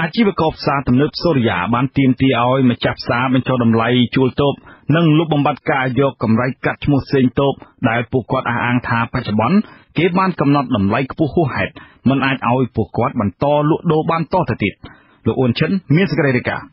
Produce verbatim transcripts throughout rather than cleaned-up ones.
អាជីវករសម្រាប់ទំនើបសូរិយាបានទាមទារឲ្យម្ចាស់ផ្សារបញ្ចុះតម្លៃជួលតូបនិងលុបបំបាត់ការយកកម្រៃកាត់ឈ្មោះផ្សេងតូបដែលពួកគាត់អះអាងថាបច្ចុប្បន្នគេបានកំណត់តម្លៃខ្ពស់ហួសហេតុមិនអាចឲ្យពួកគាត់បន្តលក់ដូរបានតទៅទៀត លោកអ៊ុន រីឯប្រាក់កម្រៃក្នុងការ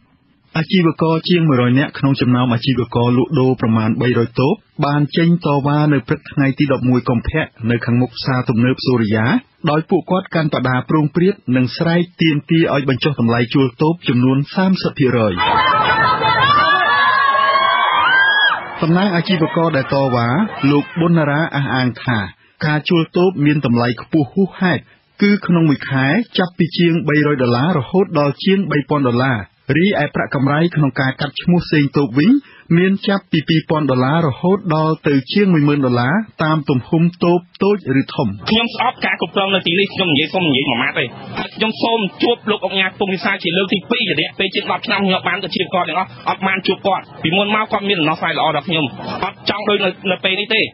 កាត់ឈ្មោះសេងតូបវិញមានចាប់ពី អគ្គនាយកផ្សារទំនើបសូរិយាអ្នកស្រី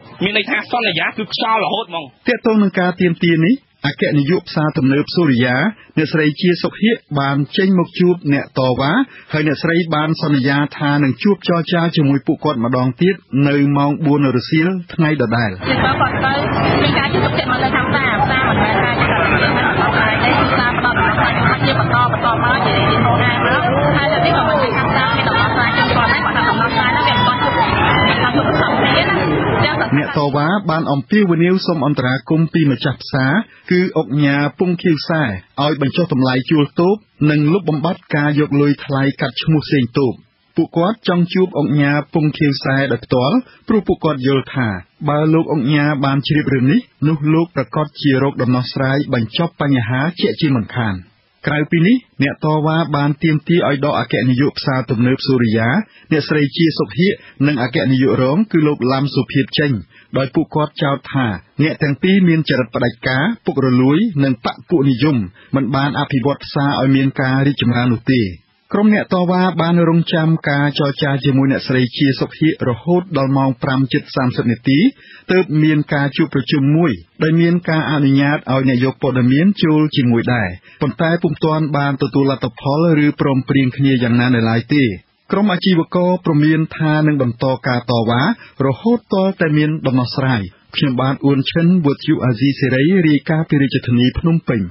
ជាសុខហៀបានចេញមកជួបអ្នកតវ៉ាហើយអ្នកស្រីបានសន្យាថានឹងជួបចរចាជាមួយពួកគាត់ម្ដងទៀតនៅម៉ោង អ្នកតវ៉ាបានអំពាវនាវសូមអន្តរាគមន៍ពីម្ចាស់ផ្សារគឺអង្គញាពុងខៀវខ្សែឲ្យបញ្ចុះតម្លៃជួលតូបនិងលុបបំបាត់ការយកលុយថ្លៃកាត់ឈ្មោះផ្សេងតូប ក្រៅពីនេះអ្នកតវ៉ាបានទាមទារឲ្យដកអគ្គនាយកផ្សារទំនើបសូរិយា ដែលមានការអនុញ្ញាតឲ្យអ្នកយកព័ត៌មានចូលជាមួយដែរប៉ុន្តែពុំទាន់បានទទួលលទ្ធផលឬព្រមព្រៀងគ្នាយ៉ាងណានៅឡើយទេក្រុមអាជីវករប្រមានថានឹងបន្តការតវ៉ារហូតដល់តែមានដំណោះស្រាយខ្ញុំបានអួនឈិនវុទ្ធុអាស៊ីសេរីរាយការណ៍ពីរាជធានីភ្នំពេញ